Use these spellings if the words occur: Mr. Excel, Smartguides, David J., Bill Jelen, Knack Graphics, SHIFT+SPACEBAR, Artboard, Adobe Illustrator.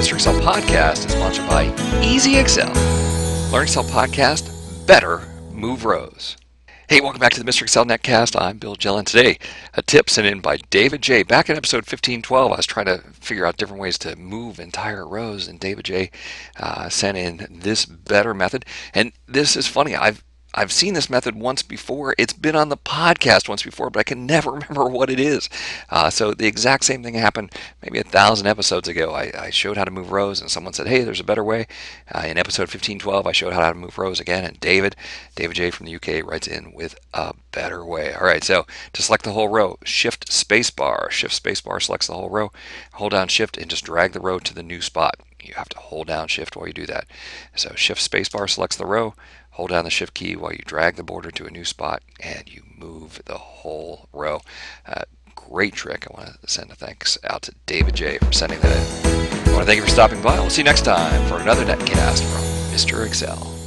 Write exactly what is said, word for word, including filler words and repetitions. Mister Excel Podcast is sponsored by Easy Excel. Learn Excel Podcast, better move rows. Hey, welcome back to the Mister Excel Netcast. I'm Bill Jelen. Today, a tip sent in by David J. Back in episode fifteen twelve, I was trying to figure out different ways to move entire rows, and David J. Uh, sent in this better method. And this is funny. I've I've seen this method once before. It's been on the podcast once before, but I can never remember what it is. Uh, so the exact same thing happened maybe a thousand episodes ago. I, I showed how to move rows, and someone said, "Hey, there's a better way." Uh, in episode fifteen twelve, I showed how to move rows again, and David, David J from the U K, writes in with a better way. All right, so to select the whole row, Shift Spacebar. Shift Spacebar selects the whole row. Hold down Shift and just drag the row to the new spot. You have to hold down Shift while you do that. So Shift Spacebar selects the row, hold down the Shift key while you drag the border to a new spot, and you move the whole row. Uh, great trick. I want to send a thanks out to David J for sending that in. I want to thank you for stopping by. We'll see you next time for another netcast from Mister Excel.